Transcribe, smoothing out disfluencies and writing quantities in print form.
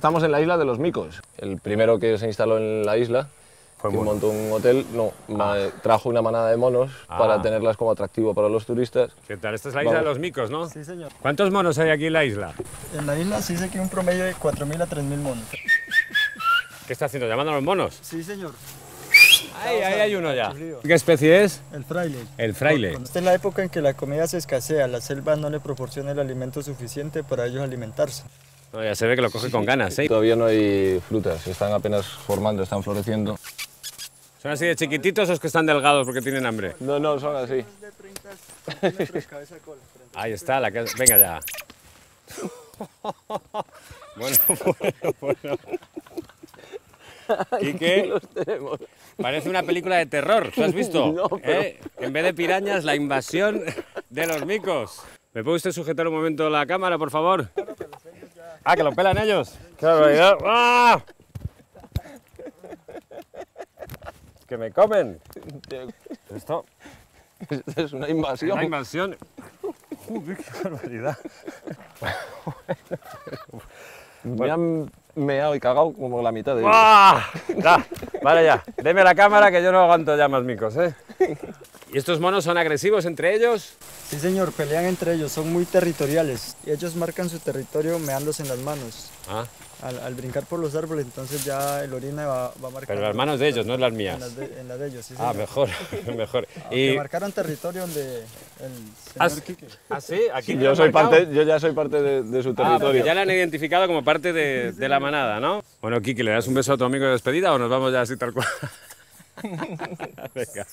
Estamos en la isla de Los Micos. El primero que se instaló en la isla, que montó un hotel, trajo una manada de monos para tenerlas como atractivo para los turistas. ¿Qué tal? Esta es la isla de Los Micos, ¿no? Sí, señor. ¿Cuántos monos hay aquí en la isla? En la isla se dice que hay un promedio de 4.000 a 3.000 monos. ¿Qué está haciendo? ¿Llamando a los monos? Sí, señor. Ahí hay uno ya. ¿Qué especie es? El fraile. El fraile. Esta es la época en que la comida se escasea, la selva no le proporciona el alimento suficiente para ellos alimentarse. No, ya se ve que lo coge con ganas, ¿eh? Todavía no hay frutas, están apenas formando, están floreciendo. ¿Son así de chiquititos o es que están delgados porque tienen hambre? No, son así. Ahí está, la casa. Venga ya. Bueno. Quique, los tenemos. Parece una película de terror, ¿lo has visto? No, pero... En vez de pirañas, la invasión de los micos. ¿Me puede usted sujetar un momento la cámara, por favor? ¡Ah, que lo pelan ellos! ¡Qué barbaridad! ¡Ah! ¡Que me comen! Esto es una invasión. ¡Una invasión! ¡Uy, qué barbaridad! Bueno. Me han meado y cagado como la mitad de ellos. ¡Ah! Ya, vale ya, deme la cámara que yo no aguanto ya más micos, ¿eh? ¿Y estos monos son agresivos entre ellos? Sí, señor, pelean entre ellos, son muy territoriales. Y ellos marcan su territorio meándose en las manos. Ah. Al brincar por los árboles, entonces ya el orina va marcando. Pero las manos de ellos, no en las mías. En las de ellos, sí, señor. Ah, mejor. Y marcaron territorio donde el señor Quique. ¿Ah, sí? Aquí sí, yo ya soy parte de su territorio. Ya la han identificado como parte de la manada, ¿no? Bueno, Quique, ¿le das un beso a tu amigo de despedida o nos vamos ya así tal cual? Venga.